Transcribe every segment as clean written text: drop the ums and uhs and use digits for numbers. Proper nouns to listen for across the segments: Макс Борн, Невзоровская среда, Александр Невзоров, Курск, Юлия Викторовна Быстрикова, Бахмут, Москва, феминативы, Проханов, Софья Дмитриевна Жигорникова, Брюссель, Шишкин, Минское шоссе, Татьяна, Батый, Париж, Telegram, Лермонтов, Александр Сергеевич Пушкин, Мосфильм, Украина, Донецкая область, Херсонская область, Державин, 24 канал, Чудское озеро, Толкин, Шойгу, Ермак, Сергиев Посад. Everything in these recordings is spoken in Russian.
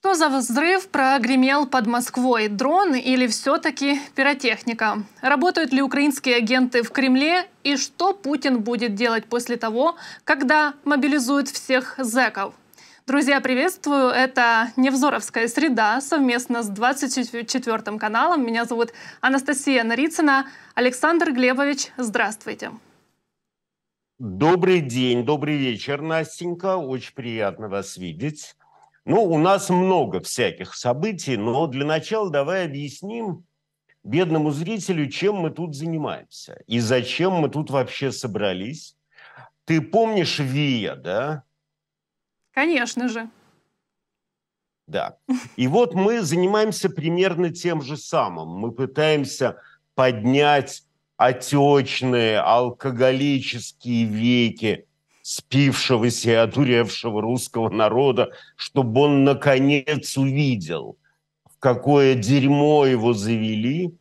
Что за взрыв прогремел под Москвой? Дрон или все-таки пиротехника? Работают ли украинские агенты в Кремле? И что Путин будет делать после того, когда мобилизует всех зэков? Друзья, приветствую! Это «Невзоровская среда» совместно с 24 каналом. Меня зовут Анастасия Нарицина. Александр Глебович, здравствуйте! Добрый день, добрый вечер, Настенька. Очень приятно вас видеть. Ну, у нас много всяких событий, но для начала давай объясним бедному зрителю, чем мы тут занимаемся и зачем мы тут вообще собрались. Ты помнишь Вия, да? Конечно же. Да. И вот мы занимаемся примерно тем же самым. Мы пытаемся поднять отечные, алкоголические веки спившегося и одуревшего русского народа, чтобы он наконец увидел, в какое дерьмо его завели,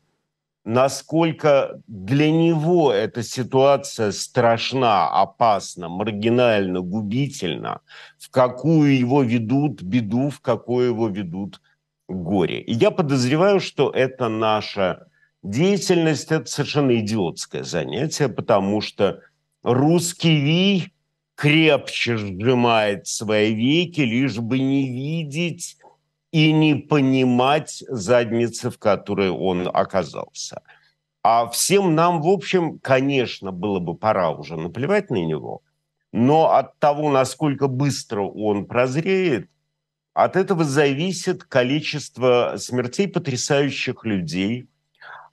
насколько для него эта ситуация страшна, опасна, маргинальна, губительна, в какую его ведут беду, в какое его ведут горе. И я подозреваю, что это наша деятельность, это совершенно идиотское занятие, потому что русский Вий крепче сжимает свои веки, лишь бы не видеть и не понимать задницы, в которой он оказался. А всем нам, в общем, конечно, было бы пора уже наплевать на него, но от того, насколько быстро он прозреет, от этого зависит количество смертей потрясающих людей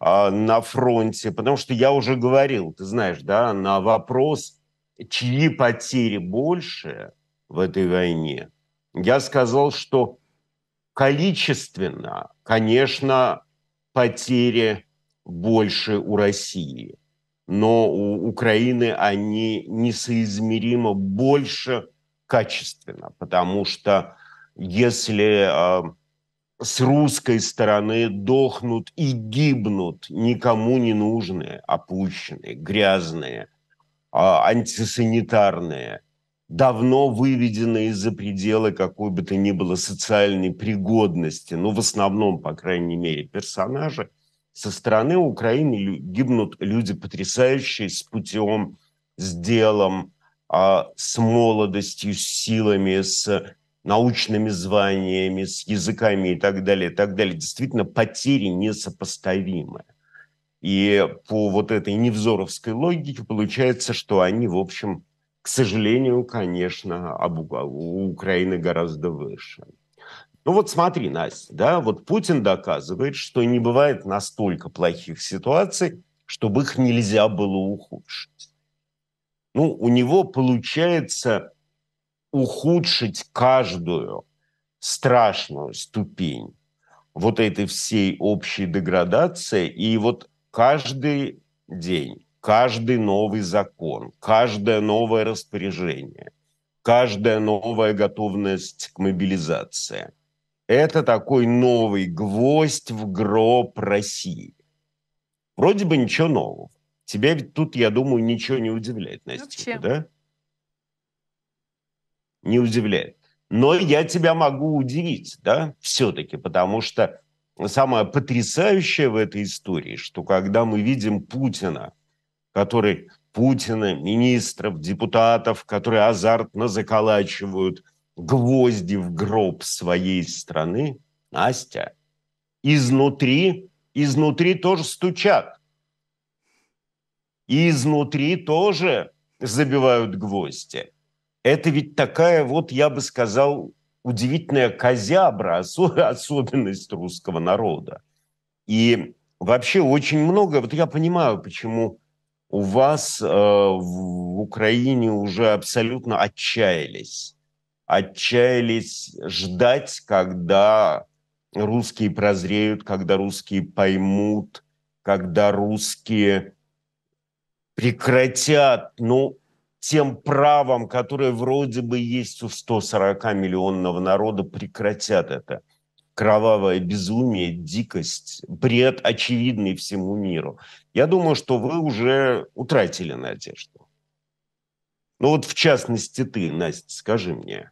на фронте. Потому что я уже говорил, ты знаешь, да, на вопрос, чьи потери больше в этой войне, я сказал, что количественно, конечно, потери больше у России, но у Украины они несоизмеримо больше качественно, потому что если с русской стороны дохнут и гибнут никому не нужные, опущенные, грязные, антисанитарные, давно выведенные за пределы какой бы то ни было социальной пригодности, но в основном, по крайней мере, персонажи, со стороны Украины гибнут люди потрясающие, с путем, с делом, с молодостью, с силами, с научными званиями, с языками и так далее, и так далее. Действительно, потери несопоставимые. И по вот этой невзоровской логике получается, что они, в общем, к сожалению, конечно, у Украины гораздо выше. Ну вот смотри, Настя, да, вот Путин доказывает, что не бывает настолько плохих ситуаций, чтобы их нельзя было ухудшить. Ну, у него получается ухудшить каждую страшную ступень вот этой всей общей деградации, и вот каждый день, каждый новый закон, каждое новое распоряжение, каждая новая готовность к мобилизации – это такой новый гвоздь в гроб России. Вроде бы ничего нового. Тебя ведь тут, я думаю, ничего не удивляет, Настя, да? Не удивляет. Но я тебя могу удивить, да, все-таки, потому что самое потрясающее в этой истории, что когда мы видим Путина, который министров, депутатов, которые азартно заколачивают гвозди в гроб своей страны, Настя, изнутри тоже стучат. И изнутри тоже забивают гвозди. Это ведь такая, вот я бы сказал, удивительная козябра, особенность русского народа. И вообще очень много, вот я понимаю, почему у вас в Украине уже абсолютно отчаялись ждать, когда русские прозреют, когда русские поймут, когда русские прекратят, ну, тем правом, которое вроде бы есть у 140-миллионного народа, прекратят это кровавое безумие, дикость, бред, очевидный всему миру. Я думаю, что вы уже утратили надежду. Ну вот в частности ты, Настя, скажи мне.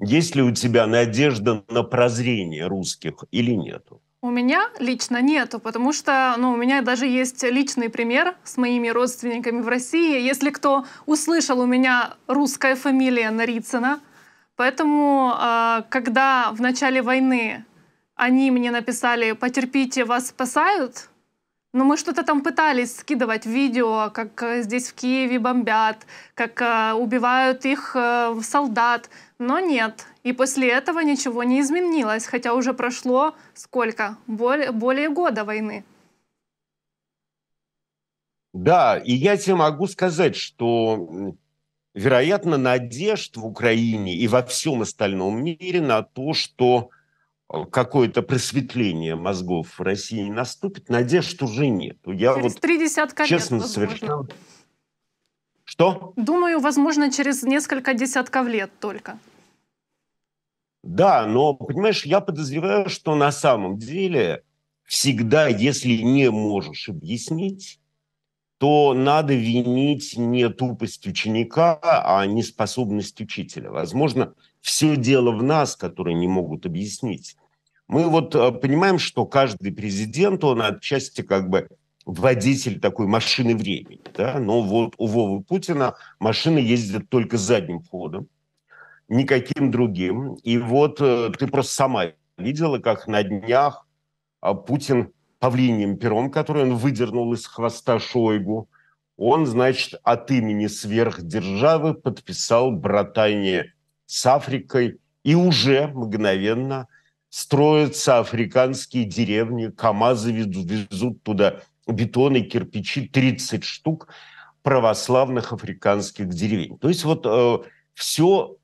Есть ли у тебя надежда на прозрение русских или нету? У меня лично нету, потому что у меня даже есть личный пример с моими родственниками в России. Если кто услышал, у меня русская фамилия Нарицина. Поэтому, когда в начале войны они мне написали «Потерпите, вас спасают», но мы что-то там пытались скидывать видео, как здесь в Киеве бомбят, как убивают их солдат, но нет. И после этого ничего не изменилось, хотя уже прошло сколько? Более года войны. Да, и я тебе могу сказать, что, вероятно, надежд в Украине и во всем остальном мире на то, что какое-то просветление мозгов в России наступит, надежд уже нет. Я через 30 лет, честно, возможно. Совершенно... Что? Думаю, возможно, через несколько десятков лет только. Да, но, понимаешь, я подозреваю, что на самом деле всегда, если не можешь объяснить, то надо винить не тупость ученика, а неспособность учителя. Возможно, все дело в нас, которые не могут объяснить. Мы вот понимаем, что каждый президент, он отчасти как бы водитель такой машины времени. Да? Но вот у Вовы Путина машина ездит только задним ходом, никаким другим. И вот ты просто сама видела, как на днях Путин павлиньим пером, который он выдернул из хвоста Шойгу, он, значит, от имени сверхдержавы подписал братание с Африкой, и уже мгновенно строятся африканские деревни, КАМАЗы везут туда бетон и кирпичи, 30 штук православных африканских деревень. То есть вот все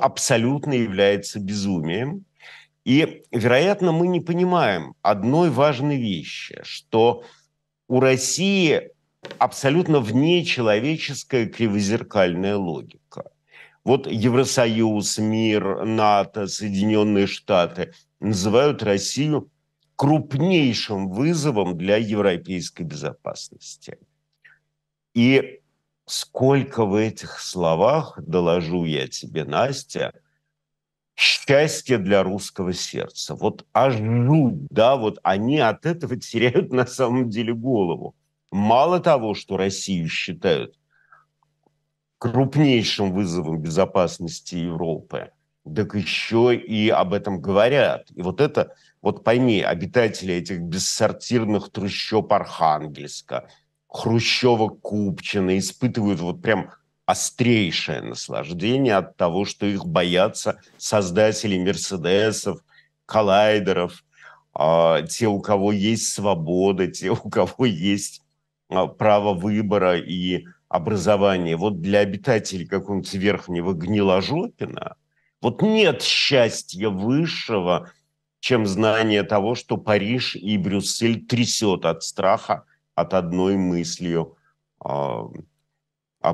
абсолютно является безумием. И, вероятно, мы не понимаем одной важной вещи, что у России абсолютно внечеловеческая кривозеркальная логика. Вот Евросоюз, мир, НАТО, Соединенные Штаты называют Россию крупнейшим вызовом для европейской безопасности. И сколько в этих словах, доложу я тебе, Настя, счастье для русского сердца. Вот аж жуть, да, вот они от этого теряют на самом деле голову. Мало того, что Россию считают крупнейшим вызовом безопасности Европы, так еще и об этом говорят. И вот это, вот пойми, обитатели этих бессортирных трущоб Архангельска, Хрущева-Купчина испытывают вот прям острейшее наслаждение от того, что их боятся создатели «Мерседесов», «Коллайдеров», те, у кого есть свобода, те, у кого есть право выбора и образования. Вот для обитателей какого-нибудь верхнего гниложопина вот нет счастья высшего, чем знание того, что Париж и Брюссель трясет от страха от одной мыслью об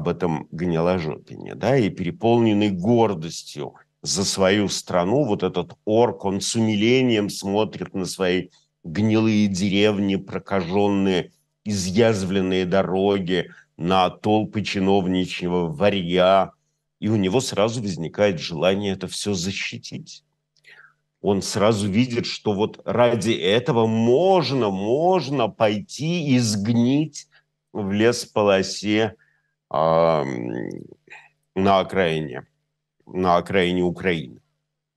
этом гниложопине, да, и переполненный гордостью за свою страну, вот этот орк, он с умилением смотрит на свои гнилые деревни, прокаженные, изъязвленные дороги, на толпы чиновничьего варья, и у него сразу возникает желание это все защитить. Он сразу видит, что вот ради этого можно пойти и сгнить в лесополосе, на окраине Украины.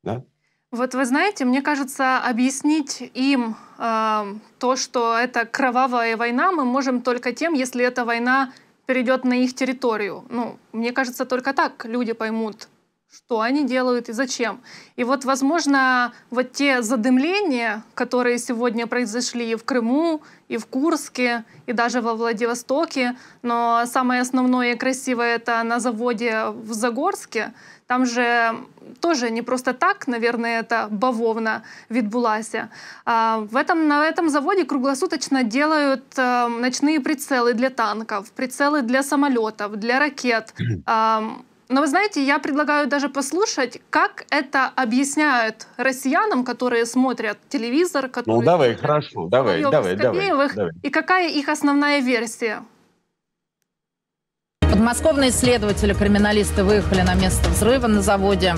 Да? Вот вы знаете, мне кажется, объяснить им то, что это кровавая война, мы можем только тем, если эта война перейдет на их территорию. Ну, мне кажется, только так люди поймут, что они делают и зачем. И вот, возможно, вот те задымления, которые сегодня произошли и в Крыму, и в Курске, и даже во Владивостоке, но самое основное и красивое — это на заводе в Загорске. Там же тоже не просто так, наверное, это бавовна відбулася. На этом заводе круглосуточно делают ночные прицелы для танков, прицелы для самолетов, для ракет. Но вы знаете, я предлагаю даже послушать, как это объясняют россиянам, которые смотрят телевизор, которые... Ну давай, хорошо, давай. И какая их основная версия? Подмосковные следователи-криминалисты выехали на место взрыва на заводе.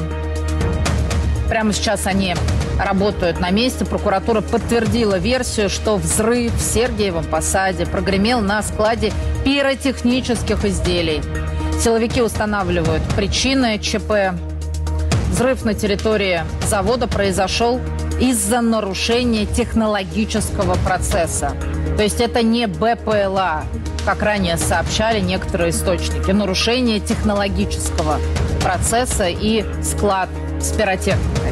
Прямо сейчас они работают на месте. Прокуратура подтвердила версию, что взрыв в Сергиевом Посаде прогремел на складе пиротехнических изделий. Силовики устанавливают причины ЧП. Взрыв на территории завода произошел из-за нарушения технологического процесса. То есть это не БПЛА, как ранее сообщали некоторые источники. Нарушение технологического процесса и склад с пиротехникой.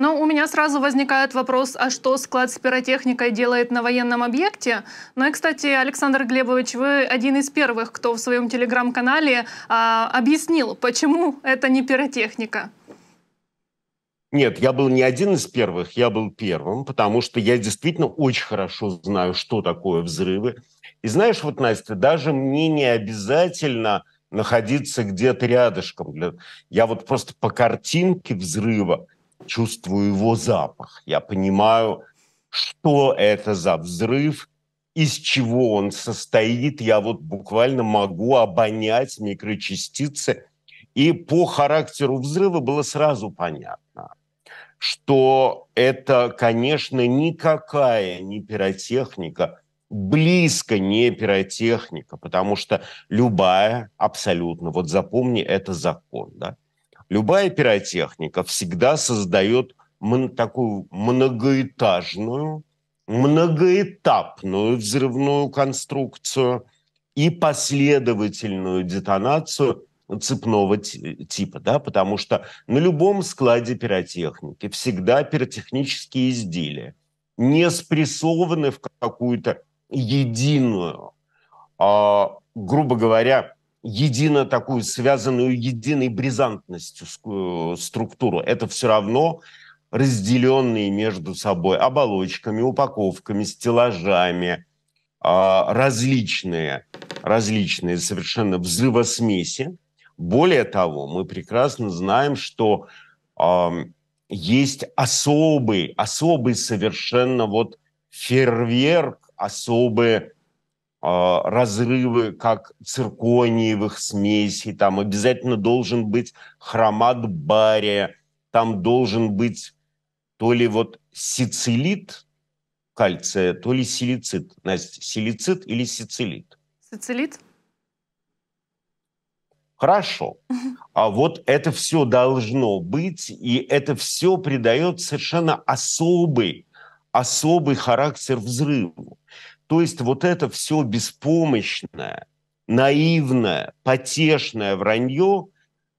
Но у меня сразу возникает вопрос, а что склад с пиротехникой делает на военном объекте? Ну и, кстати, Александр Глебович, вы один из первых, кто в своем телеграм-канале объяснил, почему это не пиротехника. Нет, я был не один из первых, я был первым, потому что я действительно очень хорошо знаю, что такое взрывы. И знаешь, вот, Настя, даже мне не обязательно находиться где-то рядышком. Я вот просто по картинке взрыва чувствую его запах. Я понимаю, что это за взрыв, из чего он состоит. Я вот буквально могу обонять микрочастицы. И по характеру взрыва было сразу понятно, что это, конечно, никакая не пиротехника, близко не пиротехника, потому что любая, абсолютно, вот запомни, это закон, да? Любая пиротехника всегда создает такую многоэтажную, многоэтапную взрывную конструкцию и последовательную детонацию цепного типа, да, потому что на любом складе пиротехники всегда пиротехнические изделия не спрессованы в какую-то единую, грубо говоря, едино такую связанную единой бризантностью структуру. Это все равно разделенные между собой оболочками, упаковками, стеллажами, различные совершенно взрывосмеси. Более того, мы прекрасно знаем, что есть особый совершенно вот фейерверк, особые разрывы, как циркониевых смесей, там обязательно должен быть хромат бария, там должен быть то ли вот сицилит кальция, то ли силицит. Настя, силицит или сицилит? Сицилит. Хорошо. А вот это все должно быть, и это все придает совершенно особый характер взрыву. То есть вот это все беспомощное, наивное, потешное вранье,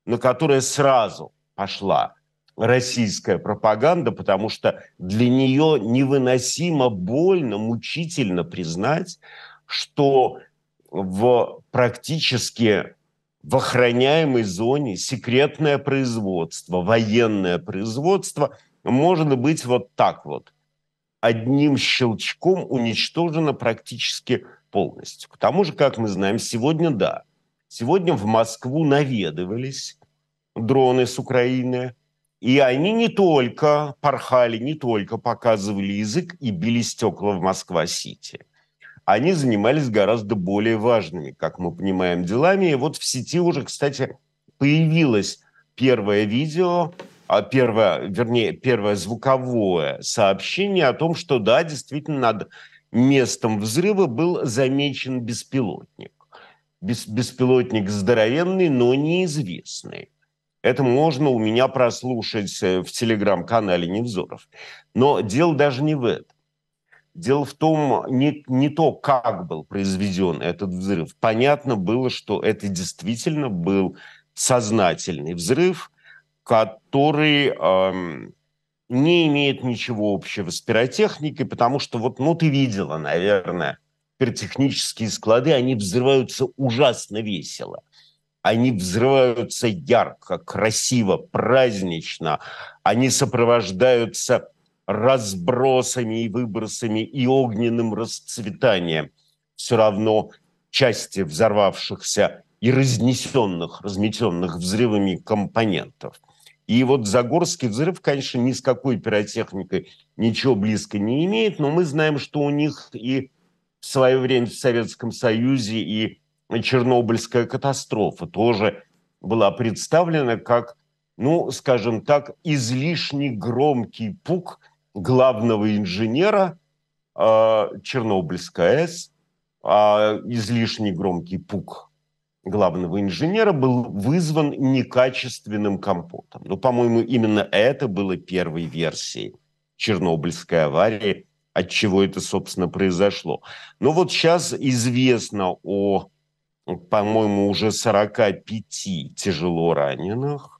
на которое сразу пошла российская пропаганда, потому что для нее невыносимо больно, мучительно признать, что практически в охраняемой зоне секретное производство, военное производство может быть вот так вот. Одним щелчком уничтожено практически полностью. К тому же, как мы знаем, сегодня, да, сегодня в Москву наведывались дроны с Украины, и они не только порхали, не только показывали язык и били стекла в Москва-сити. Они занимались гораздо более важными, как мы понимаем, делами. И вот в сети уже, кстати, появилось первое видео, первое звуковое сообщение о том, что, да, действительно, над местом взрыва был замечен беспилотник. Беспилотник здоровенный, но неизвестный. Это можно у меня прослушать в телеграм-канале Невзоров. Но дело даже не в этом. Дело в том, не то, как был произведен этот взрыв. Понятно было, что это действительно был сознательный взрыв, который не имеет ничего общего с пиротехникой, потому что, вот, ну, ты видела, наверное, пиротехнические склады, они взрываются ужасно весело. Они взрываются ярко, красиво, празднично. Они сопровождаются разбросами и выбросами и огненным расцветанием. Все равно части взорвавшихся и разметенных взрывами компонентов. И вот Загорский взрыв, конечно, ни с какой пиротехникой ничего близко не имеет, но мы знаем, что у них и в свое время в Советском Союзе и Чернобыльская катастрофа тоже была представлена как ну, скажем так, излишне громкий пук главного инженера Чернобыльской АЭС, излишне громкий пук главного инженера был вызван некачественным компотом. Ну, по-моему, именно это было первой версией Чернобыльской аварии, от чего это, собственно, произошло. Но вот сейчас известно о, по-моему, уже 45 тяжело раненых,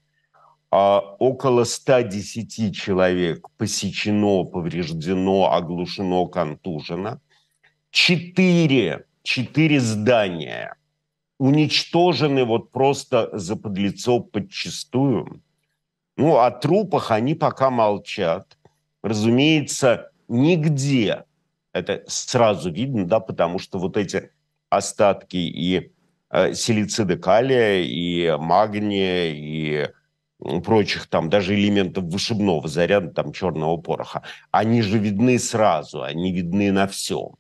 около 110 человек посечено, повреждено, оглушено, контужено. 4 здания уничтожены вот просто заподлицо подчистую. Ну, о трупах они пока молчат. Разумеется, нигде, это сразу видно, да, потому что вот эти остатки и силицида калия, и магния, и прочих там даже элементов вышибного заряда, там черного пороха, они же видны сразу, они видны на всем.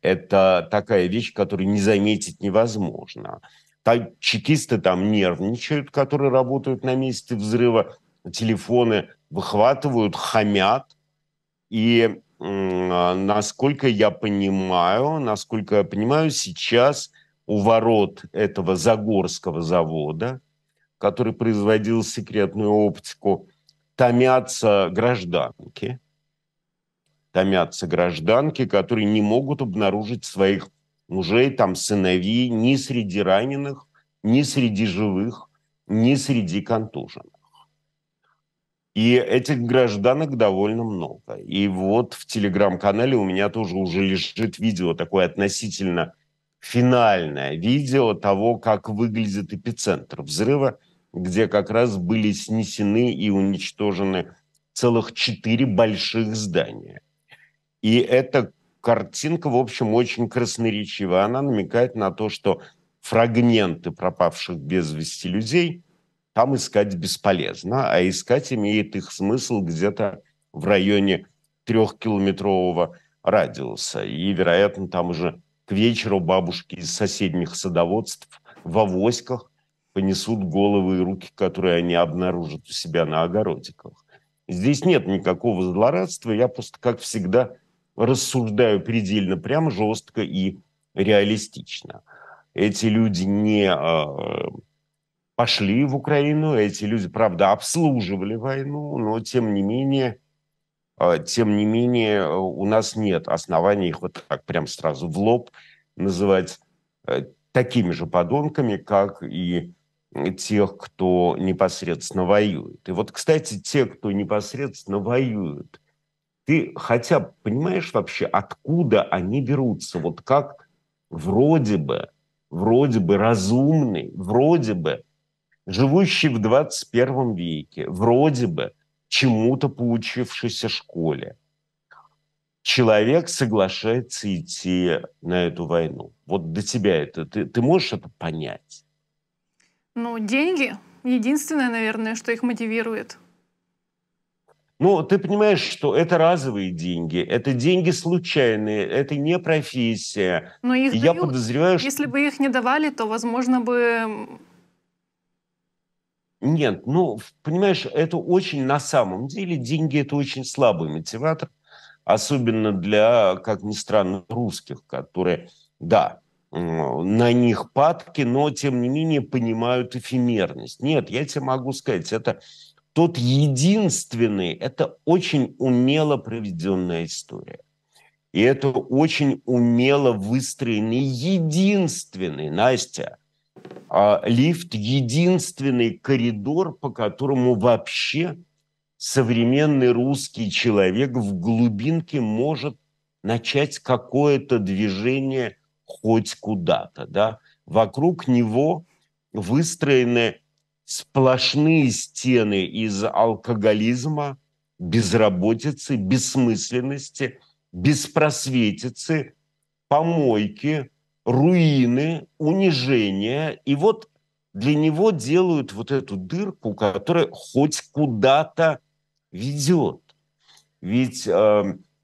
Это такая вещь, которую не заметить невозможно. Там чекисты там нервничают, которые работают на месте взрыва, телефоны выхватывают, хамят. И, насколько я понимаю, сейчас у ворот этого Загорского завода, который производил секретную оптику, томятся гражданки, которые не могут обнаружить своих мужей, там, сыновей ни среди раненых, ни среди живых, ни среди контуженных. И этих гражданок довольно много. И вот в телеграм-канале у меня тоже уже лежит видео, такое относительно финальное видео того, как выглядит эпицентр взрыва, где как раз были снесены и уничтожены целых 4 больших здания. И эта картинка, в общем, очень красноречива. Она намекает на то, что фрагменты пропавших без вести людей там искать бесполезно, а искать имеет их смысл где-то в районе 3-километрового радиуса. И, вероятно, там уже к вечеру бабушки из соседних садоводств в авоськах понесут головы и руки, которые они обнаружат у себя на огородиках. Здесь нет никакого злорадства, я просто, как всегда, рассуждаю предельно прямо, жестко и реалистично. Эти люди не пошли в Украину, эти люди, правда, обслуживали войну, но тем не менее у нас нет оснований их вот так прям сразу в лоб называть такими же подонками, как и тех, кто непосредственно воюет. И вот, кстати, те, кто непосредственно воюет, ты хотя бы понимаешь вообще, откуда они берутся? Вот как вроде бы разумный, вроде бы живущий в 21 веке, вроде бы чему-то поучившийся в школе, человек соглашается идти на эту войну. Вот до тебя это, ты можешь это понять? Ну, деньги — единственное, наверное, что их мотивирует. Ну, ты понимаешь, что это разовые деньги, это деньги случайные, это не профессия. Но их дают. Я подозреваю, что... Если бы их не давали, то, возможно, бы... Нет, ну, понимаешь, это очень, на самом деле, деньги — это очень слабый мотиватор, особенно для, как ни странно, русских, которые, да, на них падки, но, тем не менее, понимают эфемерность. Нет, я тебе могу сказать, это тот единственный, это очень умело проведенная история. И это очень умело выстроенный единственный, Настя, лифт, единственный коридор, по которому вообще современный русский человек в глубинке может начать какое-то движение хоть куда-то, да, вокруг него выстроены сплошные стены из алкоголизма, безработицы, бессмысленности, беспросветицы, помойки, руины, унижения. И вот для него делают вот эту дырку, которая хоть куда-то ведет. Ведь...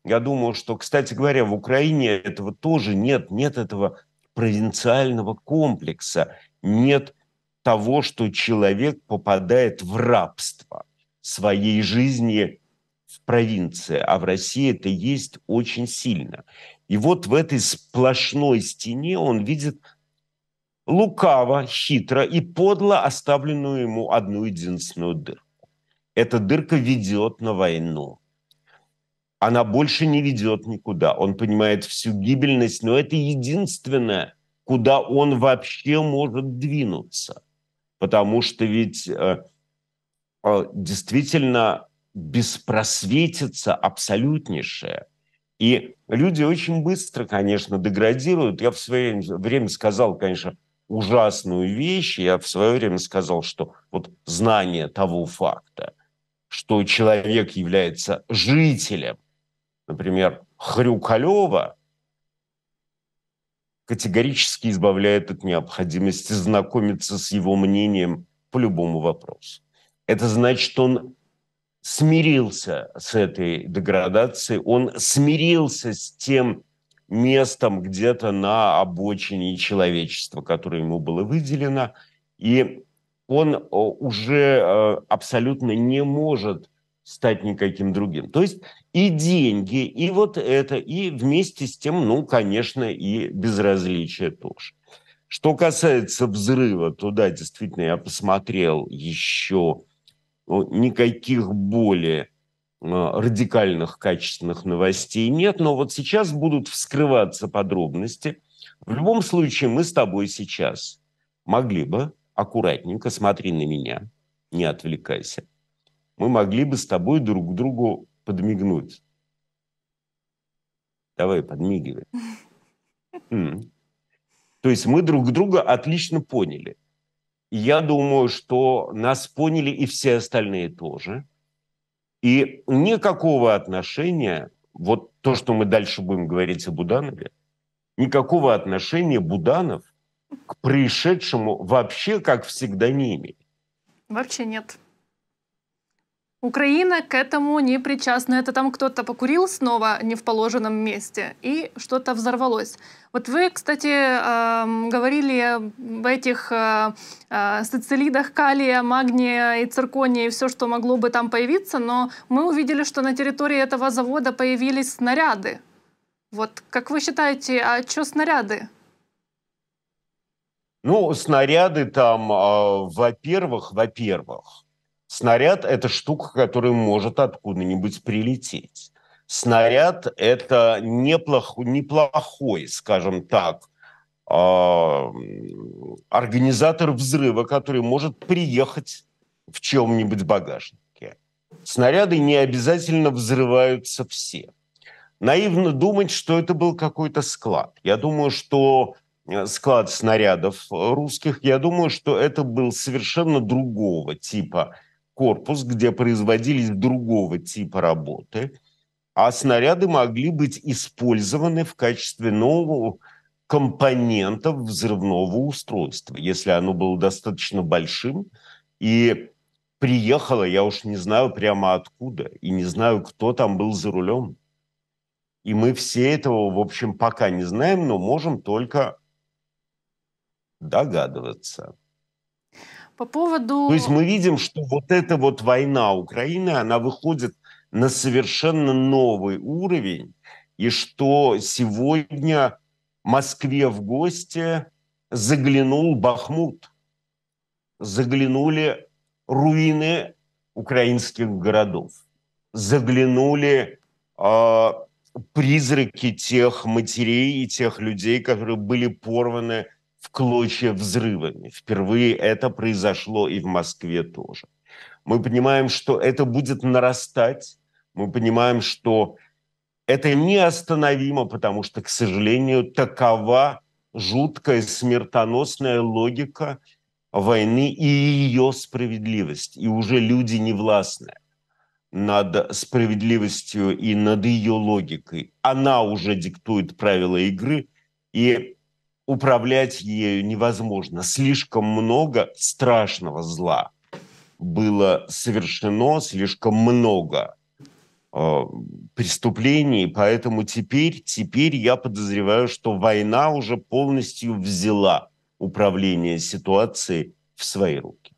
Я думаю, что, кстати говоря, в Украине этого тоже нет этого провинциального комплекса, нет того, что человек попадает в рабство своей жизни в провинции, а в России это есть очень сильно. И вот в этой сплошной стене он видит лукаво, хитро и подло оставленную ему одну единственную дырку. Эта дырка ведет на войну. Она больше не ведет никуда. Он понимает всю гибельность, но это единственное, куда он вообще может двинуться. Потому что ведь действительно беспросветица абсолютнейшая. И люди очень быстро, конечно, деградируют. Я в свое время сказал, конечно, ужасную вещь. Я в свое время сказал, что вот знание того факта, что человек является жителем, например, Хрюкалева, категорически избавляет от необходимости знакомиться с его мнением по любому вопросу. Это значит, что он смирился с этой деградацией, он смирился с тем местом где-то на обочине человечества, которое ему было выделено, и он уже абсолютно не может стать никаким другим. То есть и деньги, и вот это, и вместе с тем, ну, конечно, и безразличие тоже. Что касается взрыва, то да, действительно, я посмотрел еще, ну, никаких более радикальных, качественных новостей нет, но вот сейчас будут вскрываться подробности. В любом случае, мы с тобой сейчас могли бы, аккуратненько, смотри на меня, не отвлекайся, мы могли бы с тобой друг другу подмигнуть. Давай, подмигивай. То есть мы друг друга отлично поняли. Я думаю, что нас поняли и все остальные тоже. И никакого отношения, вот то, что мы дальше будем говорить о Буданове, никакого отношения Буданов к происшедшему вообще, как всегда, не имеет. Вообще нет. Украина к этому не причастна. Это там кто-то покурил снова не в положенном месте, и что-то взорвалось. Вот вы, кстати, говорили об этих сацилидах калия, магния и циркония, и все, что могло бы там появиться, но мы увидели, что на территории этого завода появились снаряды. Вот как вы считаете, а что снаряды? Ну, снаряды там, во-первых, снаряд – это штука, которая может откуда-нибудь прилететь. Снаряд – это неплохой, скажем так, организатор взрыва, который может приехать в чем-нибудь багажнике. Снаряды не обязательно взрываются все. Наивно думать, что это был какой-то склад. Я думаю, что склад снарядов русских, я думаю, что это был совершенно другого типа корпус, где производились другого типа работы, а снаряды могли быть использованы в качестве нового компонента взрывного устройства, если оно было достаточно большим и приехало, я уж не знаю прямо откуда, и не знаю, кто там был за рулем. И мы все этого, в общем, пока не знаем, но можем только догадываться. По поводу... То есть мы видим, что вот эта вот война Украины, она выходит на совершенно новый уровень, и что сегодня Москве в гости заглянул Бахмут, заглянули руины украинских городов, заглянули призраки тех матерей и тех людей, которые были порваны в клочья взрывами. Впервые это произошло и в Москве тоже. Мы понимаем, что это будет нарастать. Мы понимаем, что это неостановимо, потому что, к сожалению, такова жуткая смертоносная логика войны и ее справедливость. И уже люди не властны над справедливостью и над ее логикой. Она уже диктует правила игры, и управлять ею невозможно. Слишком много страшного зла было совершено, слишком много преступлений, поэтому теперь я подозреваю, что война уже полностью взяла управление ситуацией в свои руки.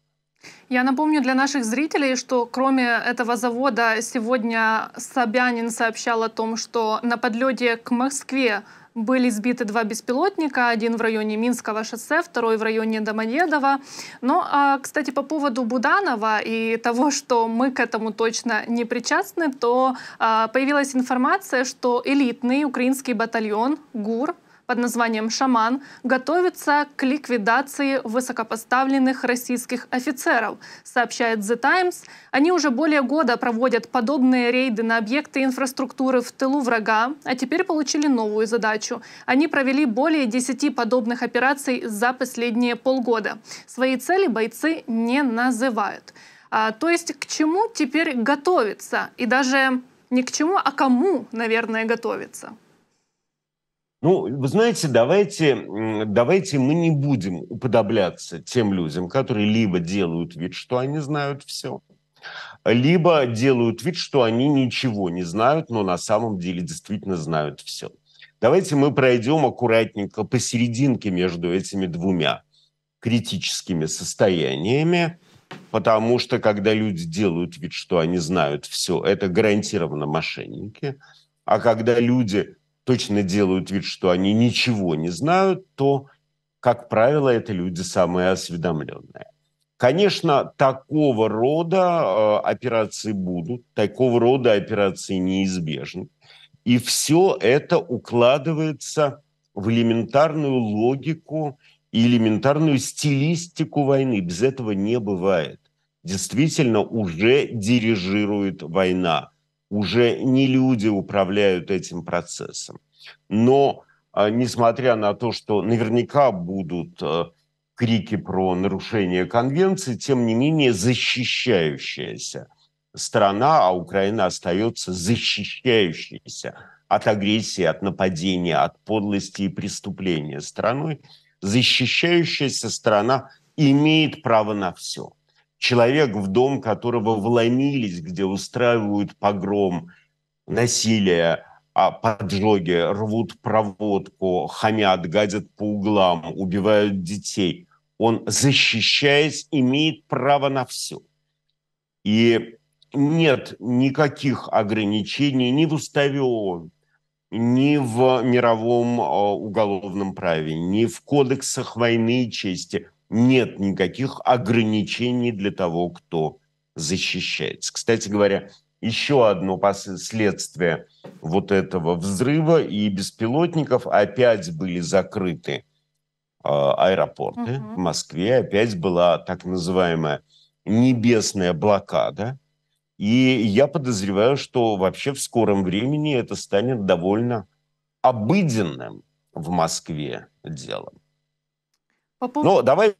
Я напомню для наших зрителей, что кроме этого завода сегодня Собянин сообщал о том, что на подлете к Москве были сбиты два беспилотника, один в районе Минского шоссе, второй в районе Домодедово. Но, кстати, по поводу Буданова и того, что мы к этому точно не причастны, то появилась информация, что элитный украинский батальон ГУР под названием «Шаман» готовится к ликвидации высокопоставленных российских офицеров, сообщает The Times. Они уже более года проводят подобные рейды на объекты инфраструктуры в тылу врага, а теперь получили новую задачу. Они провели более 10 подобных операций за последние полгода. Свои цели бойцы не называют. То есть к чему теперь готовиться? И даже не к чему, а кому, наверное, готовиться? Ну, вы знаете, давайте мы не будем уподобляться тем людям, которые либо делают вид, что они знают все, либо делают вид, что они ничего не знают, но на самом деле действительно знают все. Давайте мы пройдем аккуратненько посерединке между этими двумя критическими состояниями, потому что когда люди делают вид, что они знают все, это гарантированно мошенники, а когда люди точно делают вид, что они ничего не знают, то, как правило, это люди самые осведомленные. Конечно, такого рода операции будут, такого рода операции неизбежны. И все это укладывается в элементарную логику и элементарную стилистику войны. Без этого не бывает. Действительно, уже дирижирует война. Уже не люди управляют этим процессом. Но, несмотря на то, что наверняка будут крики про нарушение конвенции, тем не менее защищающаяся страна, а Украина остается защищающейся от агрессии, от нападения, от подлости и преступления страной, защищающаяся страна имеет право на все. Человек, в дом которого вломились, где устраивают погром, насилие, поджоги, рвут проводку, хамят, гадят по углам, убивают детей, он, защищаясь, имеет право на все. И нет никаких ограничений ни в уставе ООН, ни в мировом уголовном праве, ни в кодексах войны и чести. Нет никаких ограничений для того, кто защищается. Кстати говоря, еще одно последствие вот этого взрыва и беспилотников: опять были закрыты аэропорты в Москве, опять была так называемая небесная блокада. И я подозреваю, что вообще в скором времени это станет довольно обыденным в Москве делом. Но давай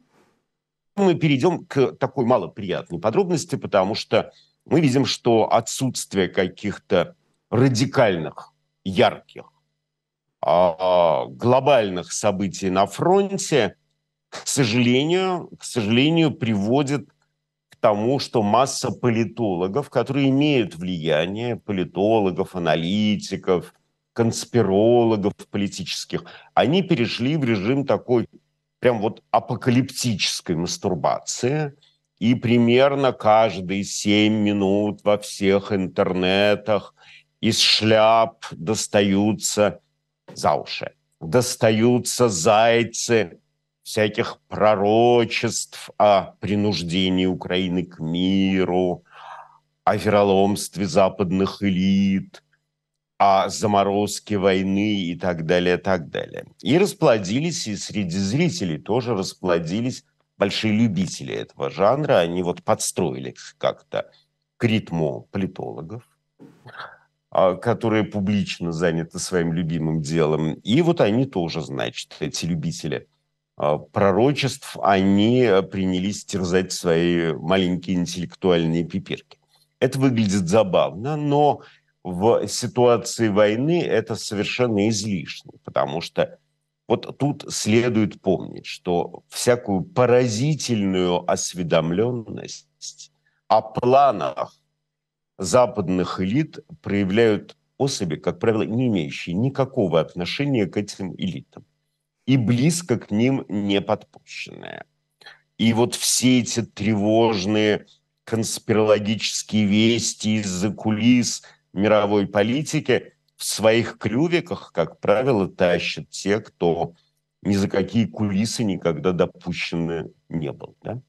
мы перейдем к такой малоприятной подробности, потому что мы видим, что отсутствие каких-то радикальных, ярких, глобальных событий на фронте, к сожалению, приводит к тому, что масса политологов, которые имеют влияние, политологов, аналитиков, конспирологов политических, они перешли в режим такой прям вот апокалиптической мастурбации, и примерно каждые 7 минут во всех интернетах из шляп достаются за уши, достаются зайцы всяких пророчеств о принуждении Украины к миру, о вероломстве западных элит, о заморозке войны и так далее, так далее. И расплодились, и среди зрителей тоже расплодились большие любители этого жанра. Они вот подстроились как-то к ритму политологов, которые публично заняты своим любимым делом. И вот они тоже, значит, эти любители пророчеств, они принялись терзать свои маленькие интеллектуальные пипирки. Это выглядит забавно, но в ситуации войны это совершенно излишне, потому что вот тут следует помнить, что всякую поразительную осведомленность о планах западных элит проявляют особи, как правило, не имеющие никакого отношения к этим элитам и близко к ним не подпущенные. И вот все эти тревожные конспирологические вести из-за кулис мировой политики в своих клювиках, как правило, тащат те, кто ни за какие кулисы никогда допущены не был. Да?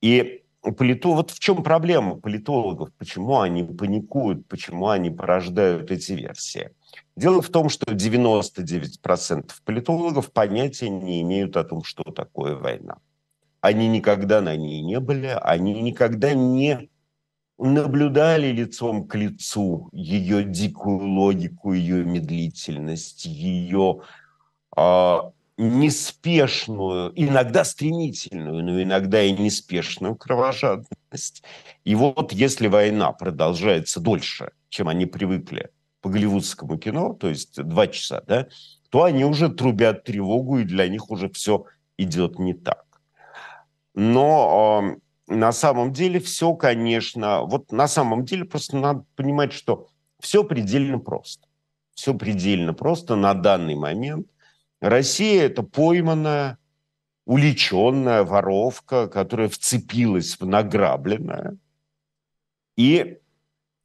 И вот в чем проблема политологов? Почему они паникуют? Почему они порождают эти версии? Дело в том, что 99% политологов понятия не имеют о том, что такое война. Они никогда на ней не были, они никогда не наблюдали лицом к лицу ее дикую логику, ее медлительность, ее неспешную, иногда стремительную, но иногда и неспешную кровожадность. И вот если война продолжается дольше, чем они привыкли по голливудскому кино, то есть 2 часа, да, то они уже трубят тревогу, и для них уже все идет не так. Но на самом деле все, конечно... Вот на самом деле просто надо понимать, что все предельно просто. Все предельно просто на данный момент. Россия – это пойманная, уличенная воровка, которая вцепилась в награбленное и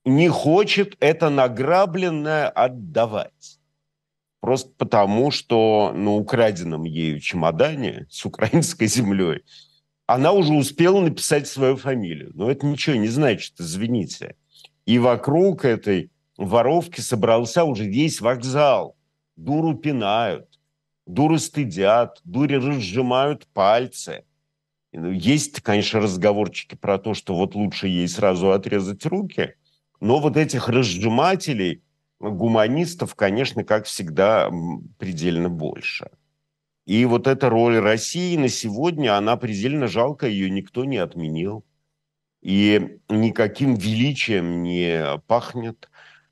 не хочет это награбленное отдавать. Просто потому, что на украденном ею чемодане с украинской землей она уже успела написать свою фамилию. Но это ничего не значит, извините. И вокруг этой воровки собрался уже весь вокзал. Дуру пинают, дуры стыдят, дури разжимают пальцы. Есть, конечно, разговорчики про то, что вот лучше ей сразу отрезать руки, но вот этих разжимателей, гуманистов, конечно, как всегда, предельно больше. И вот эта роль России на сегодня, она предельно жалкая, ее никто не отменил. И никаким величием не пахнет,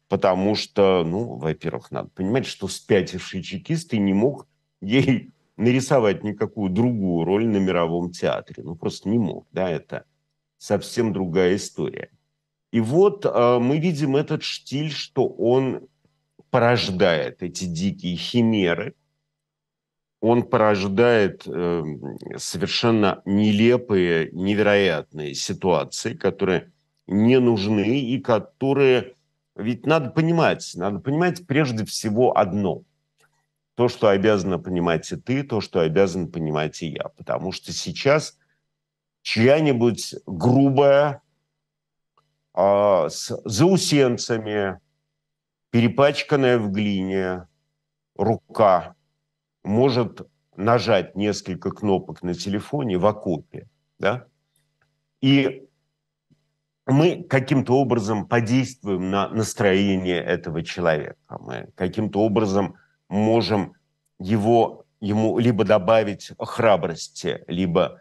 потому что, ну, во-первых, надо понимать, что спятивший чекист и не мог ей нарисовать никакую другую роль на мировом театре. Ну, просто не мог, да, это совсем другая история. И вот мы видим этот штиль, что он порождает эти дикие химеры, он порождает совершенно нелепые, невероятные ситуации, которые не нужны и которые... Ведь надо понимать прежде всего одно. То, что обязана понимать и ты, то, что обязан понимать и я. Потому что сейчас чья-нибудь грубая, с заусенцами, перепачканная в глине рука может нажать несколько кнопок на телефоне в окопе, да? И мы каким-то образом подействуем на настроение этого человека. Мы каким-то образом можем ему либо добавить храбрости, либо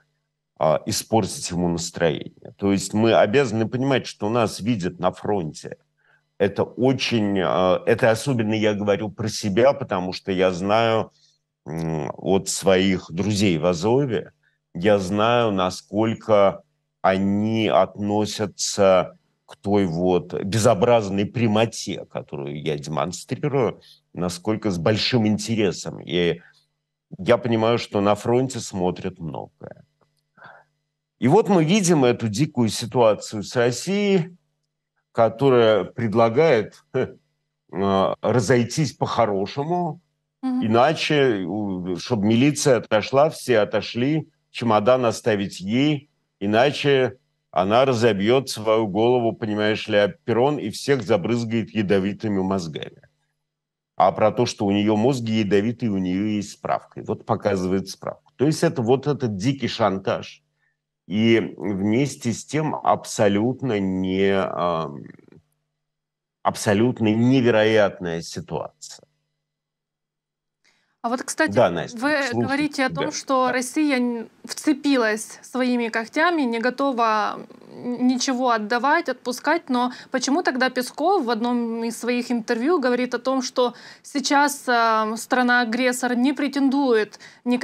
испортить ему настроение. То есть мы обязаны понимать, что нас видят на фронте. Это очень... Это особенно я говорю про себя, потому что я знаю... от своих друзей в Азове, я знаю, насколько они относятся к той вот безобразной прямоте, которую я демонстрирую, насколько с большим интересом. И я понимаю, что на фронте смотрят многое. И вот мы видим эту дикую ситуацию с Россией, которая предлагает разойтись по-хорошему, иначе, чтобы милиция отошла, все отошли, чемодан оставить ей, иначе она разобьет свою голову, понимаешь ли, об перрон и всех забрызгает ядовитыми мозгами. А про то, что у нее мозги ядовитые, у нее есть справка. И вот показывает справку. То есть это вот этот дикий шантаж. И вместе с тем абсолютно невероятная ситуация. А вот, кстати, да, Настя, вы говорите о том, что Россия вцепилась своими когтями, не готова ничего отдавать, отпускать. Но почему тогда Песков в одном из своих интервью говорит о том, что сейчас страна-агрессор не претендует ни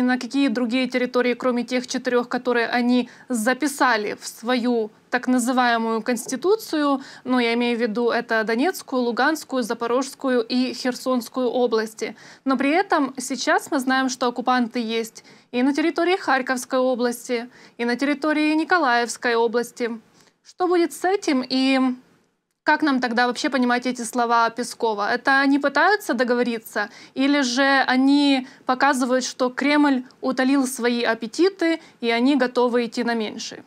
на какие другие территории, кроме тех 4, которые они записали в свою так называемую конституцию, ну, я имею в виду это Донецкую, Луганскую, Запорожскую и Херсонскую области. Но при этом сейчас мы знаем, что оккупанты есть и на территории Харьковской области, и на территории Николаевской области. Что будет с этим и как нам тогда вообще понимать эти слова Пескова? Это они пытаются договориться или же они показывают, что Кремль утолил свои аппетиты и они готовы идти на меньшее?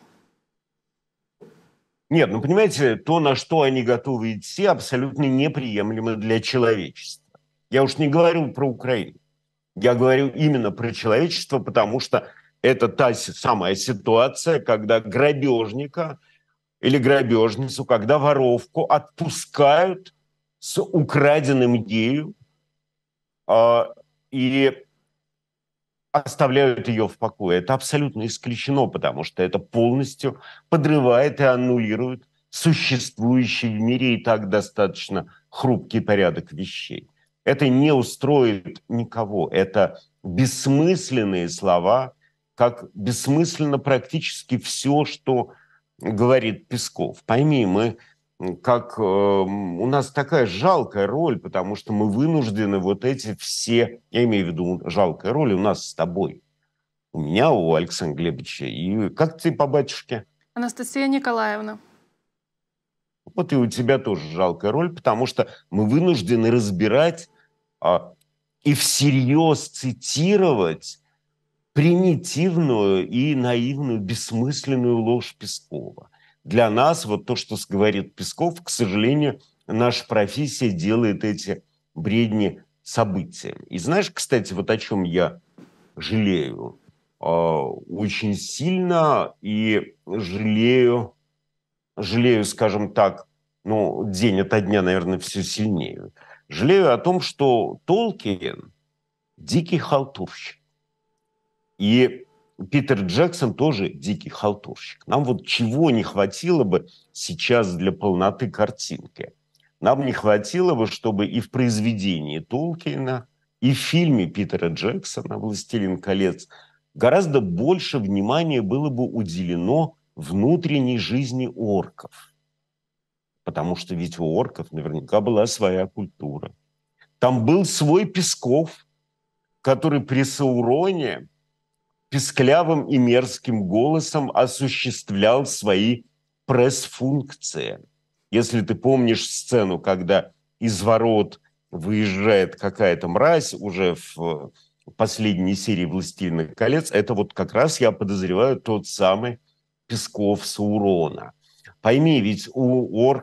Нет, ну понимаете, то, на что они готовы идти, абсолютно неприемлемо для человечества. Я уж не говорю про Украину. Я говорю именно про человечество, потому что это та самая ситуация, когда грабежника или грабежницу, когда воровку отпускают с украденным ею и оставляют ее в покое. Это абсолютно исключено, потому что это полностью подрывает и аннулирует существующий в мире и так достаточно хрупкий порядок вещей. Это не устроит никого. Это бессмысленные слова, как бессмысленно практически все, что говорит Песков. Пойми, мы как у нас такая жалкая роль, потому что мы вынуждены вот эти все, я имею в виду жалкая роль у нас с тобой, у меня, у Александра Глебовича, и как ты по батюшке? Анастасия Николаевна. Вот и у тебя тоже жалкая роль, потому что мы вынуждены разбирать и всерьез цитировать примитивную и наивную, бессмысленную ложь Пескова. Для нас вот то, что говорит Песков, к сожалению, наша профессия делает эти бредни событиями. И знаешь, кстати, вот о чем я жалею очень сильно и жалею, скажем так, ну, день ото дня, наверное, все сильнее. Жалею о том, что Толкин – дикий халтурщик. И Питер Джексон тоже дикий халтурщик. Нам вот чего не хватило бы сейчас для полноты картинки? Нам не хватило бы, чтобы и в произведении Толкина, и в фильме Питера Джексона «Властелин колец» гораздо больше внимания было бы уделено внутренней жизни орков. Потому что ведь у орков наверняка была своя культура. Там был свой Песков, который при Сауроне песклявым и мерзким голосом осуществлял свои пресс-функции. Если ты помнишь сцену, когда из ворот выезжает какая-то мразь уже в последней серии «Властелина колец», это вот как раз, я подозреваю, тот самый Песков Саурона. Пойми, ведь у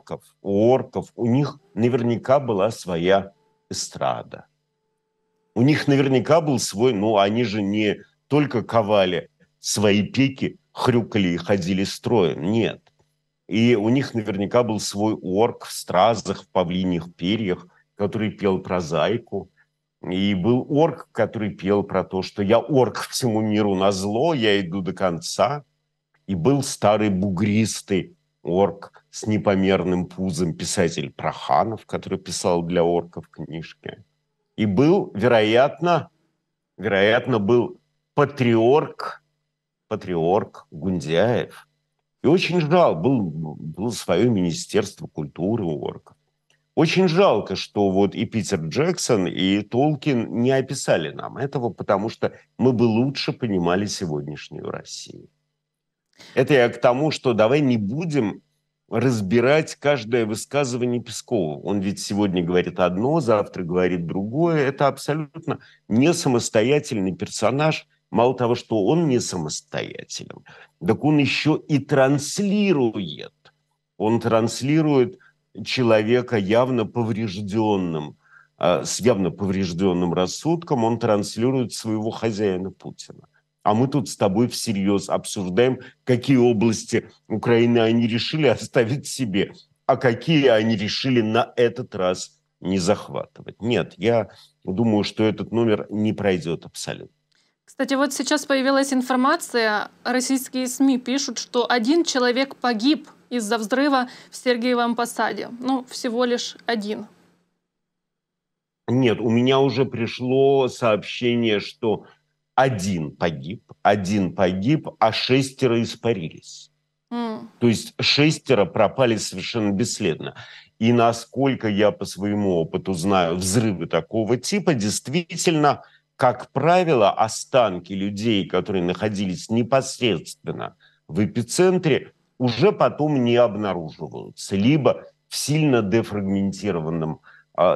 них наверняка была своя эстрада. У них наверняка был свой, ну, они же не только ковали свои пики, хрюкали и ходили строем. Нет. И у них наверняка был свой орк в стразах, в павлиньих перьях, который пел про зайку. И был орк, который пел про то, что я орк всему миру назло, я иду до конца. И был старый бугристый орк с непомерным пузом, писатель Проханов, который писал для орков книжки. И был, вероятно, был патриарх Гундяев. И очень жалко, было свое Министерство культуры у орков. Очень жалко, что вот и Питер Джексон, и Толкин не описали нам этого, потому что мы бы лучше понимали сегодняшнюю Россию. Это я к тому, что давай не будем разбирать каждое высказывание Пескова. Он ведь сегодня говорит одно, завтра говорит другое. Это абсолютно не самостоятельный персонаж. Мало того, что он не самостоятелен, так он еще и транслирует. Он транслирует человека явно поврежденным рассудком, он транслирует своего хозяина Путина. А мы тут с тобой всерьез обсуждаем, какие области Украины они решили оставить себе, а какие они решили на этот раз не захватывать. Нет, я думаю, что этот номер не пройдет абсолютно. Кстати, вот сейчас появилась информация, российские СМИ пишут, что один человек погиб из-за взрыва в Сергиевом Посаде. Ну, всего лишь один. Нет, у меня уже пришло сообщение, что один погиб, а шестеро испарились. То есть 6 пропали совершенно бесследно. И насколько я по своему опыту знаю, взрывы такого типа действительно, как правило, останки людей, которые находились непосредственно в эпицентре, уже потом не обнаруживаются. Либо в сильно дефрагментированном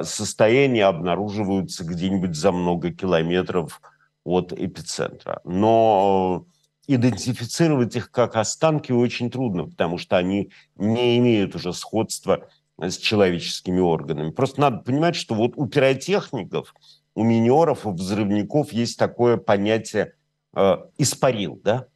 состоянии обнаруживаются где-нибудь за много километров от эпицентра. Но идентифицировать их как останки очень трудно, потому что они не имеют уже сходства с человеческими органами. Просто надо понимать, что вот у пиротехников, у минеров, у взрывников есть такое понятие «испарил». Да?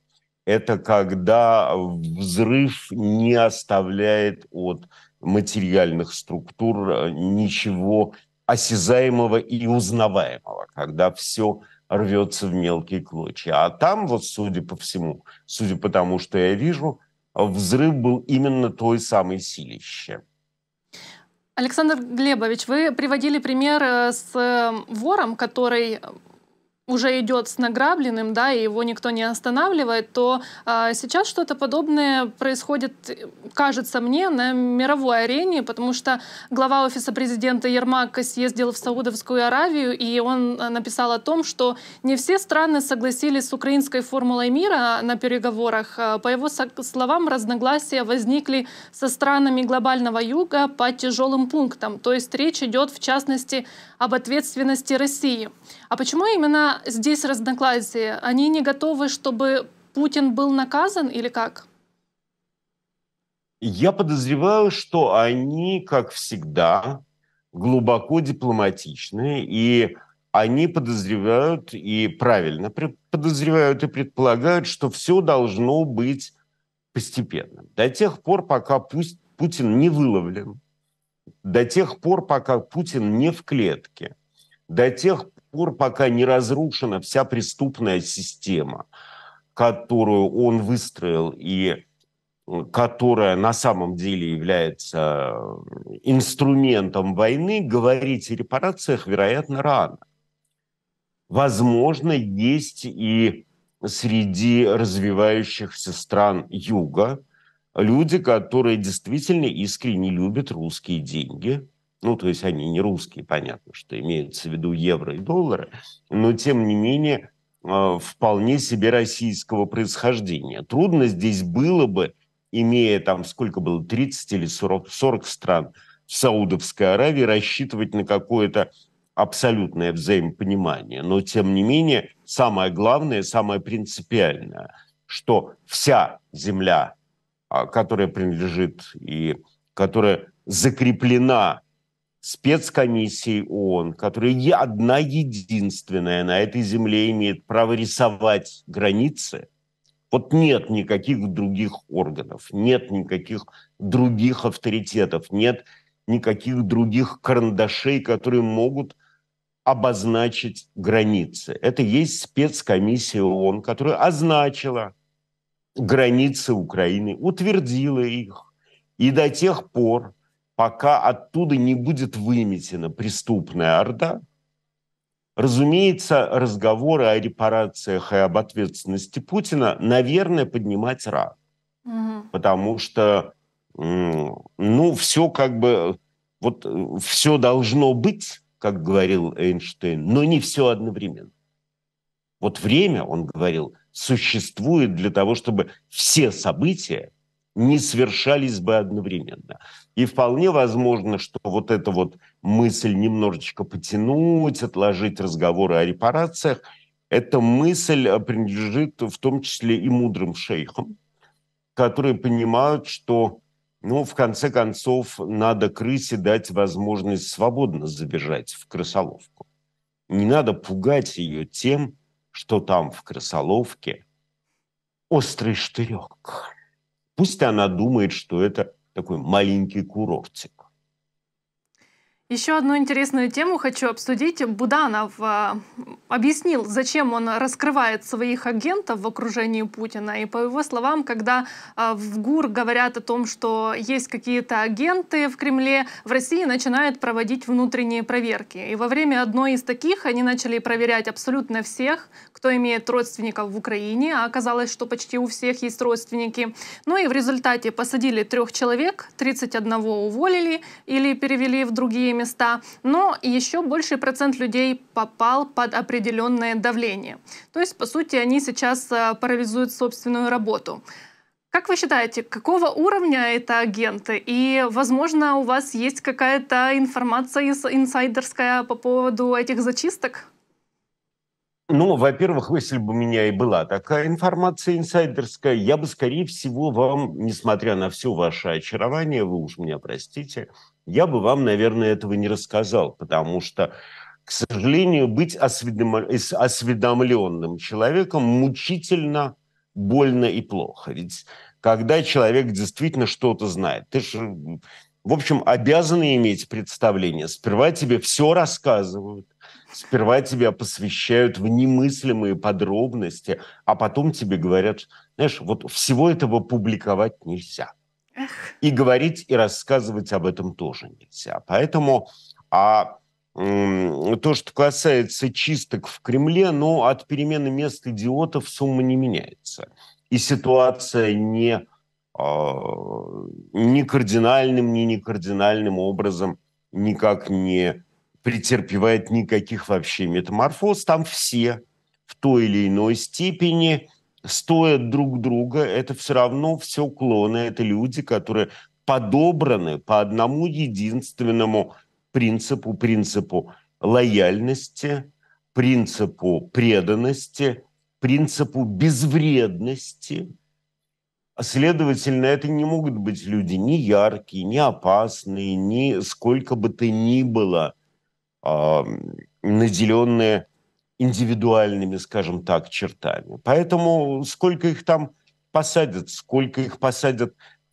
Это когда взрыв не оставляет от материальных структур ничего осязаемого и узнаваемого, когда все рвется в мелкие клочья. А там, вот судя по всему, судя по тому, что я вижу, взрыв был именно той самой силище. Александр Глебович, вы приводили пример с вором, который уже идет с награбленным, да, и его никто не останавливает, то сейчас что-то подобное происходит, кажется мне, на мировой арене, потому что глава Офиса президента Ермак съездил в Саудовскую Аравию, и он написал о том, что не все страны согласились с украинской формулой мира на переговорах. По его словам, разногласия возникли со странами глобального юга по тяжелым пунктам. То есть речь идет, в частности, об ответственности России. А почему именно здесь разногласия? Они не готовы, чтобы Путин был наказан или как? Я подозреваю, что они, как всегда, глубоко дипломатичны, и они подозревают, и правильно подозревают и предполагают, что все должно быть постепенным. До тех пор, пока Путин не выловлен, до тех пор, пока Путин не в клетке, до тех пор, пока не разрушена вся преступная система, которую он выстроил и которая на самом деле является инструментом войны, говорить о репарациях, вероятно, рано. Возможно, есть и среди развивающихся стран Юга люди, которые действительно искренне любят русские деньги. Ну, то есть они не русские, понятно, что имеются в виду евро и доллары, но, тем не менее, вполне себе российского происхождения. Трудно здесь было бы, имея там, сколько было, 30 или 40 стран в Саудовской Аравии, рассчитывать на какое-то абсолютное взаимопонимание. Но, тем не менее, самое главное, самое принципиальное, что вся земля, которая принадлежит и которая закреплена спецкомиссии ООН, которая одна единственная на этой земле имеет право рисовать границы, вот нет никаких других органов, нет никаких других авторитетов, нет никаких других карандашей, которые могут обозначить границы. Это есть спецкомиссия ООН, которая означила границы Украины, утвердила их. И до тех пор, пока оттуда не будет выметена преступная орда, разумеется, разговоры о репарациях и об ответственности Путина, наверное, поднимать рано. Угу. Потому что, ну, все как бы, вот все должно быть, как говорил Эйнштейн, но не все одновременно. Вот время, он говорил, существует для того, чтобы все события не свершались бы одновременно. И вполне возможно, что вот эта вот мысль немножечко потянуть, отложить разговоры о репарациях, эта мысль принадлежит в том числе и мудрым шейхам, которые понимают, что, ну, в конце концов, надо крысе дать возможность свободно забежать в крысоловку. Не надо пугать ее тем, что там в крысоловке острый штырек. Пусть она думает, что это такой маленький курортик. Еще одну интересную тему хочу обсудить. Буданов объяснил, зачем он раскрывает своих агентов в окружении Путина. И по его словам, когда в ГУР говорят о том, что есть какие-то агенты в Кремле, в России начинают проводить внутренние проверки. И во время одной из таких они начали проверять абсолютно всех, кто имеет родственников в Украине. А оказалось, что почти у всех есть родственники. Ну и в результате посадили 3 человек, 31 уволили или перевели в другие места, но еще больший процент людей попал под определенное давление. То есть, по сути, они сейчас парализуют собственную работу. Как вы считаете, какого уровня это агенты? И, возможно, у вас есть какая-то информация инсайдерская по поводу этих зачисток? Ну, во-первых, если бы у меня и была такая информация инсайдерская, я бы, скорее всего, вам, несмотря на все ваше очарование, вы уж меня простите, я бы вам, наверное, этого не рассказал, потому что, к сожалению, быть осведомленным человеком мучительно, больно и плохо. Ведь когда человек действительно что-то знает, ты же, в общем, обязан иметь представление. Сперва тебе все рассказывают, сперва тебя посвящают в немыслимые подробности, а потом тебе говорят, знаешь, вот всего этого публиковать нельзя. И говорить, и рассказывать об этом тоже нельзя. Поэтому то, что касается чисток в Кремле, ну, от перемены мест идиотов сумма не меняется. И ситуация ни кардинальным, ни некардинальным образом никак не претерпевает никаких вообще метаморфоз. Там все в той или иной степени стоят друг друга, это все равно все клоны, это люди, которые подобраны по одному единственному принципу, принципу лояльности, принципу преданности, принципу безвредности. Следовательно, это не могут быть люди ни яркие, ни опасные, ни сколько бы то ни было наделенные индивидуальными, скажем так, чертами. Поэтому сколько их там посадят,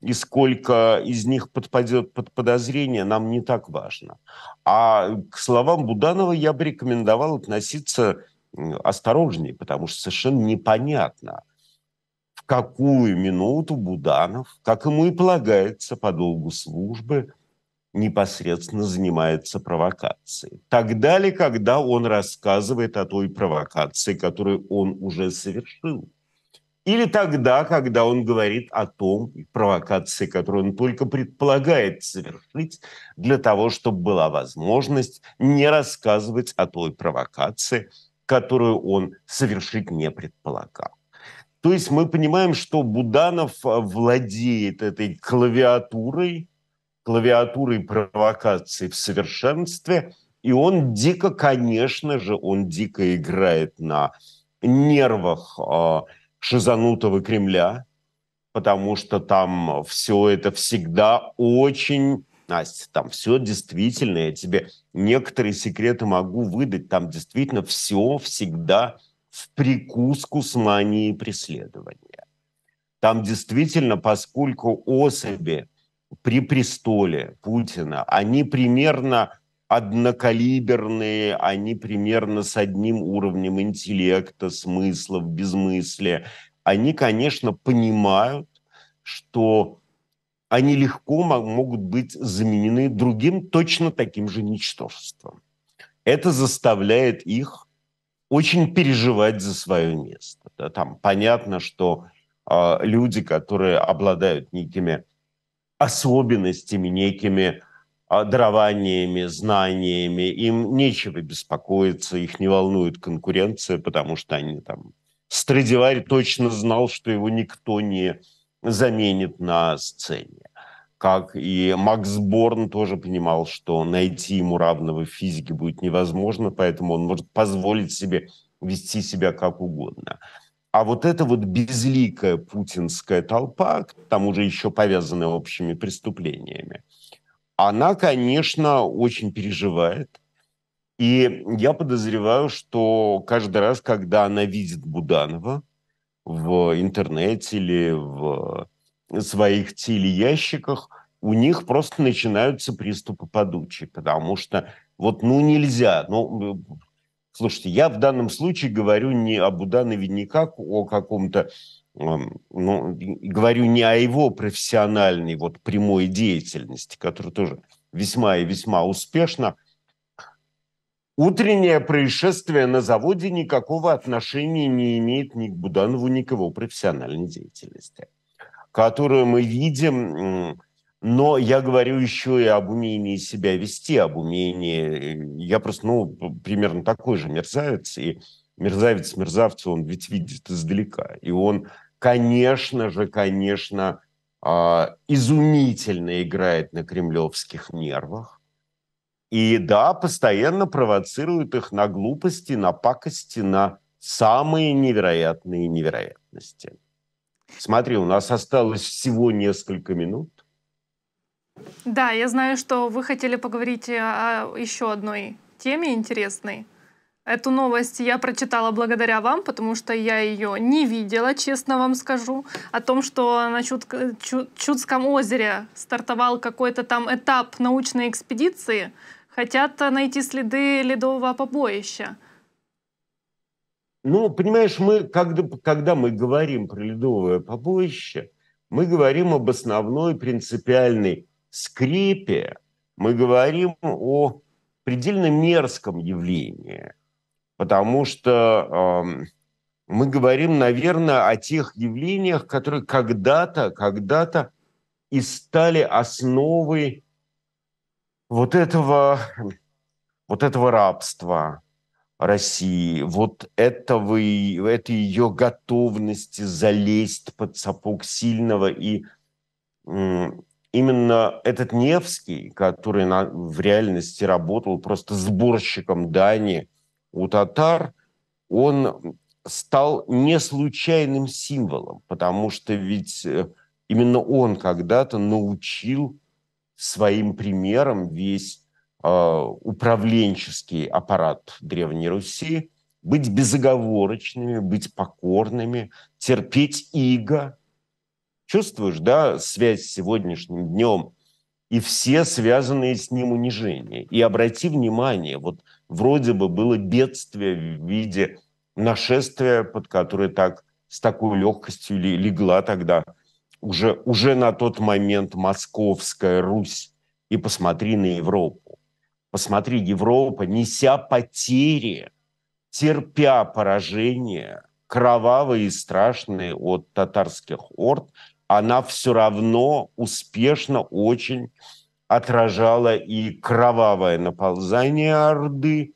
и сколько из них подпадет под подозрение, нам не так важно. А к словам Буданова я бы рекомендовал относиться осторожнее, потому что совершенно непонятно, в какую минуту Буданов, как ему и полагается по долгу службы, непосредственно занимается провокацией. Тогда ли, когда он рассказывает о той провокации, которую он уже совершил? Или тогда, когда он говорит о том провокации, которую он только предполагает совершить, для того, чтобы была возможность не рассказывать о той провокации, которую он совершить не предполагал? То есть мы понимаем, что Буданов владеет этой клавиатурой провокаций в совершенстве, и он дико, конечно же, играет на нервах шизанутого Кремля, потому что там все это всегда очень... Настя, там все действительно, я тебе некоторые секреты могу выдать, там действительно все всегда в прикуску с манией преследования. Там действительно, поскольку особи при престоле Путина, они примерно однокалиберные, они примерно с одним уровнем интеллекта, смыслов, безмыслия. Они, конечно, понимают, что они легко могут быть заменены другим точно таким же ничтожеством. Это заставляет их очень переживать за свое место. Да? Там понятно, что люди, которые обладают некими особенностями, некими дарованиями, знаниями. Им нечего беспокоиться, их не волнует конкуренция, потому что они там... Страдивари точно знал, что его никто не заменит на сцене. Как и Макс Борн тоже понимал, что найти ему равного в физике будет невозможно, поэтому он может позволить себе вести себя как угодно. А вот эта вот безликая путинская толпа, к тому же еще повязанная общими преступлениями, она, конечно, очень переживает. И я подозреваю, что каждый раз, когда она видит Буданова в интернете или в своих телеящиках, у них просто начинаются приступы подучи, потому что вот ну нельзя. Ну, слушайте, я в данном случае говорю не о Буданове никак, о каком-то, ну, говорю не о его профессиональной вот прямой деятельности, которая тоже весьма и весьма успешна. Утреннее происшествие на заводе никакого отношения не имеет ни к Буданову, ни к его профессиональной деятельности, которую мы видим. Но я говорю еще и об умении себя вести, об умении... Я просто, ну, примерно такой же мерзавец, и мерзавец-мерзавца он ведь видит издалека. И он, конечно, изумительно играет на кремлевских нервах. И да, постоянно провоцирует их на глупости, на пакости, на самые невероятные невероятности. Смотри, у нас осталось всего несколько минут. Да, я знаю, что вы хотели поговорить о еще одной теме интересной. Эту новость я прочитала благодаря вам, потому что я ее не видела, честно вам скажу, о том, что на Чудском озере стартовал какой-то там этап научной экспедиции. Хотят найти следы ледового побоища. Ну, понимаешь, мы, когда мы говорим про ледовое побоище, мы говорим об основной принципиальной скрепе, мы говорим о предельно мерзком явлении, потому что мы говорим, наверное, о тех явлениях, которые когда-то и стали основой вот этого рабства России, этой ее готовности залезть под сапог сильного. И именно этот Невский, который в реальности работал просто сборщиком дани у татар, он стал не случайным символом, потому что ведь именно он когда-то научил своим примером весь управленческий аппарат Древней Руси быть безоговорочными, быть покорными, терпеть иго. Чувствуешь, да, связь с сегодняшним днем и все связанные с ним унижения. И обрати внимание, вот вроде бы было бедствие в виде нашествия, под которое с такой легкостью легла тогда уже на тот момент Московская Русь. И посмотри на Европу. Посмотри, Европа, неся потери, терпя поражение, кровавые и страшные от татарских орд, она все равно успешно очень отражала и кровавое наползание Орды,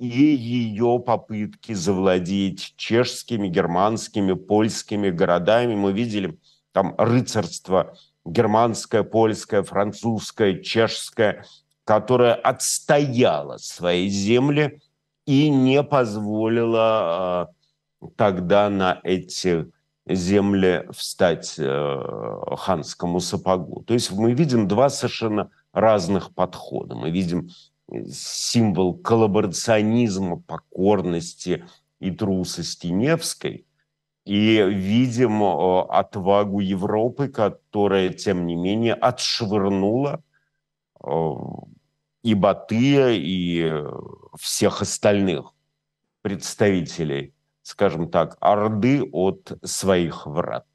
и ее попытки завладеть чешскими, германскими, польскими городами. Мы видели там рыцарство германское, польское, французское, чешское, которое отстояло свои земли и не позволило тогда на эти земли встать ханскому сапогу. То есть мы видим два совершенно разных подхода. Мы видим символ коллаборационизма, покорности и трусости Невской, и видим отвагу Европы, которая, тем не менее, отшвырнула и Батыя, и всех остальных представителей, скажем так, Орды от своих врат.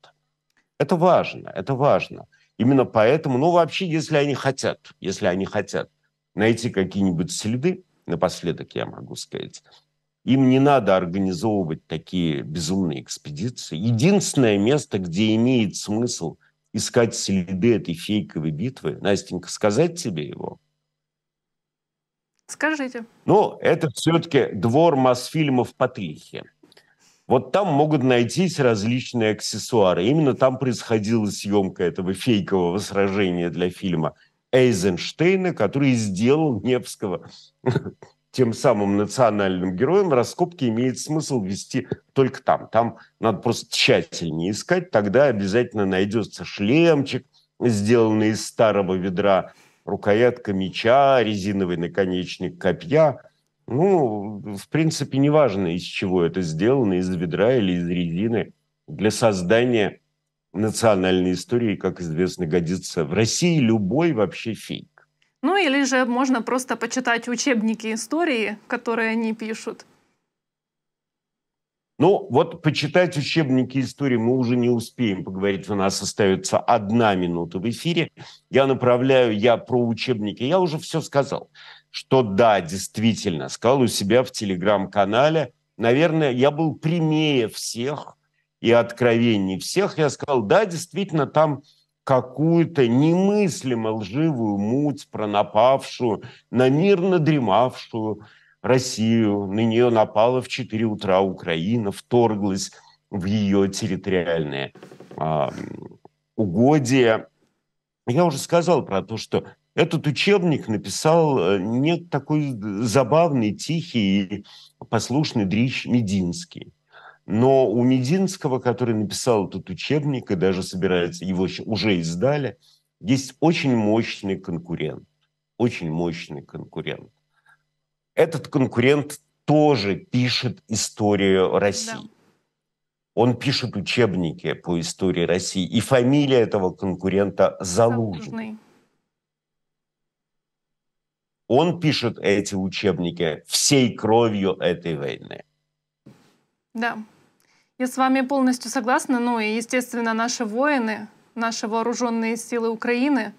Это важно, это важно. Именно поэтому, ну вообще, если они хотят найти какие-нибудь следы, напоследок я могу сказать, им не надо организовывать такие безумные экспедиции. Единственное место, где имеет смысл искать следы этой фейковой битвы, Настенька, сказать тебе его? Скажите. Ну, это все-таки двор Мосфильма в Патрихе. Вот там могут найтись различные аксессуары. Именно там происходила съемка этого фейкового сражения для фильма Эйзенштейна, который сделал Невского тем самым национальным героем. Раскопки имеет смысл вести только там. Там надо просто тщательнее искать. Тогда обязательно найдется шлемчик, сделанный из старого ведра, рукоятка меча, резиновый наконечник копья. Ну, в принципе, неважно, из чего это сделано, из ведра или из резины, для создания национальной истории, как известно, годится в России любой вообще фейк. Ну или же можно просто почитать учебники истории, которые они пишут. Ну вот почитать учебники истории мы уже не успеем поговорить. У нас остается 1 минута в эфире. Я про учебники. Я уже все сказал, что да, действительно, сказал у себя в телеграм-канале. Наверное, я был прямее всех и откровенней всех. Я сказал, да, действительно, там какую-то немыслимо лживую муть про напавшую, на мирно дремавшую Россию. На нее напала в 4 утра Украина, вторглась в ее территориальные угодья. Я уже сказал про то, что этот учебник написал такой забавный, тихий и послушный дрищ Мединский. Но у Мединского, который написал этот учебник, и даже собирается, его уже издали, есть очень мощный конкурент. Очень мощный конкурент. Этот конкурент тоже пишет историю России. Да. Он пишет учебники по истории России. И фамилия этого конкурента Залужный. Он пишет эти учебники всей кровью этой войны. Да. Я с вами полностью согласна. Ну и, естественно, наши воины, наши вооруженные силы Украины.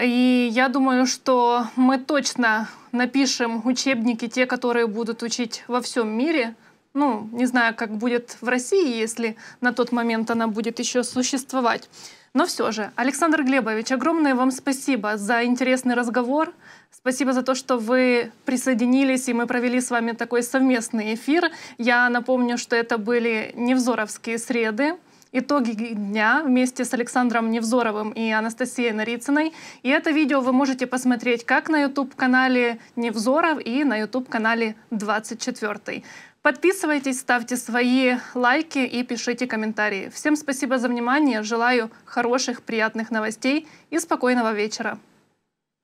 И я думаю, что мы точно напишем учебники, те, которые будут учить во всем мире. Ну, не знаю, как будет в России, если на тот момент она будет еще существовать. Но все же, Александр Глебович, огромное вам спасибо за интересный разговор. Спасибо за то, что вы присоединились, и мы провели с вами такой совместный эфир. Я напомню, что это были «Невзоровские среды», итоги дня вместе с Александром Невзоровым и Анастасией Нарицыной. И это видео вы можете посмотреть как на YouTube-канале «Невзоров» и на YouTube-канале «24». Подписывайтесь, ставьте свои лайки и пишите комментарии. Всем спасибо за внимание, желаю хороших, приятных новостей и спокойного вечера.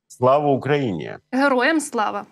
Слава Украине! Героям слава!